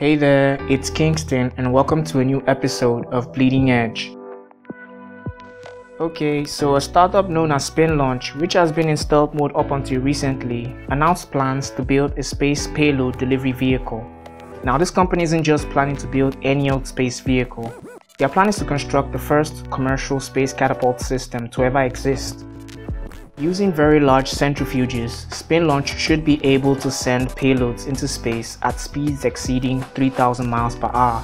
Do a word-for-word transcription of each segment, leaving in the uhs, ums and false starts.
Hey there, it's Kingston and welcome to a new episode of Bleeding Edge. Okay, so a startup known as SpinLaunch, which has been in stealth mode up until recently, announced plans to build a space payload delivery vehicle. Now this company isn't just planning to build any old space vehicle. Their plan is to construct the first commercial space catapult system to ever exist. Using very large centrifuges, SpinLaunch should be able to send payloads into space at speeds exceeding three thousand miles per hour.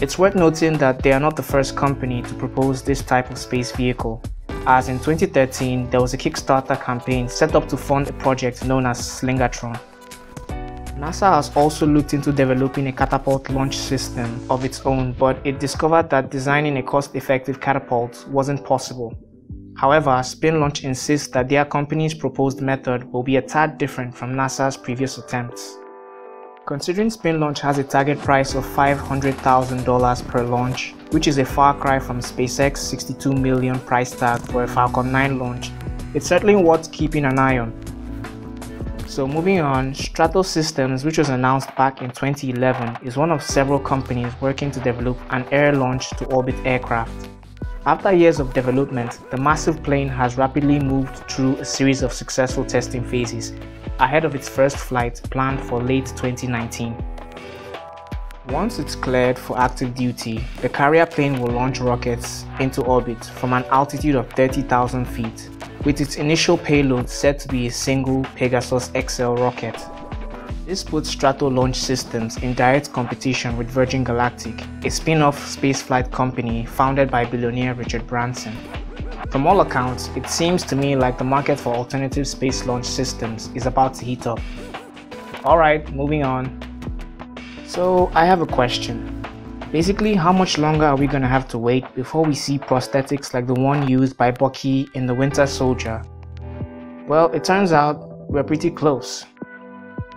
It's worth noting that they are not the first company to propose this type of space vehicle, as in twenty thirteen there was a Kickstarter campaign set up to fund a project known as Slingatron. NASA has also looked into developing a catapult launch system of its own, but it discovered that designing a cost-effective catapult wasn't possible. However, SpinLaunch insists that their company's proposed method will be a tad different from NASA's previous attempts. Considering SpinLaunch has a target price of five hundred thousand dollars per launch, which is a far cry from SpaceX's sixty-two million dollars price tag for a Falcon nine launch, it's certainly worth keeping an eye on. So moving on, Stratolaunch Systems, which was announced back in twenty eleven, is one of several companies working to develop an air launch to orbit aircraft. After years of development, the massive plane has rapidly moved through a series of successful testing phases, ahead of its first flight planned for late twenty nineteen. Once it's cleared for active duty, the carrier plane will launch rockets into orbit from an altitude of thirty thousand feet, with its initial payload set to be a single Pegasus X L rocket. This puts Stratolaunch Systems in direct competition with Virgin Galactic, a spin-off spaceflight company founded by billionaire Richard Branson. From all accounts, it seems to me like the market for alternative space launch systems is about to heat up. Alright, moving on. So, I have a question. Basically, how much longer are we gonna have to wait before we see prosthetics like the one used by Bucky in The Winter Soldier? Well, it turns out we're pretty close.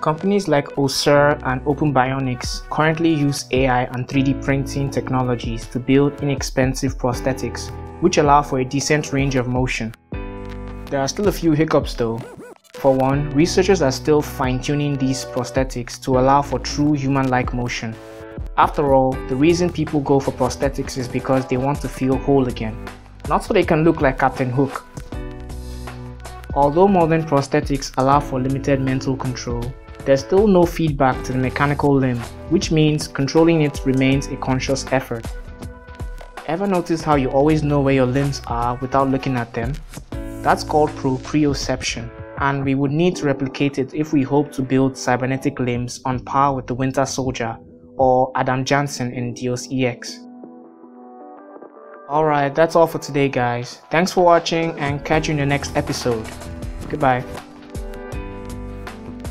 Companies like Ossur and Open Bionics currently use A I and three D printing technologies to build inexpensive prosthetics, which allow for a decent range of motion. There are still a few hiccups though. For one, researchers are still fine-tuning these prosthetics to allow for true human-like motion. After all, the reason people go for prosthetics is because they want to feel whole again, not so they can look like Captain Hook. Although modern prosthetics allow for limited mental control, there's still no feedback to the mechanical limb, which means controlling it remains a conscious effort. Ever notice how you always know where your limbs are without looking at them? That's called proprioception, and we would need to replicate it if we hope to build cybernetic limbs on par with the Winter Soldier or Adam Jensen in Deus Ex. Alright, that's all for today guys. Thanks for watching and catch you in the next episode. Goodbye.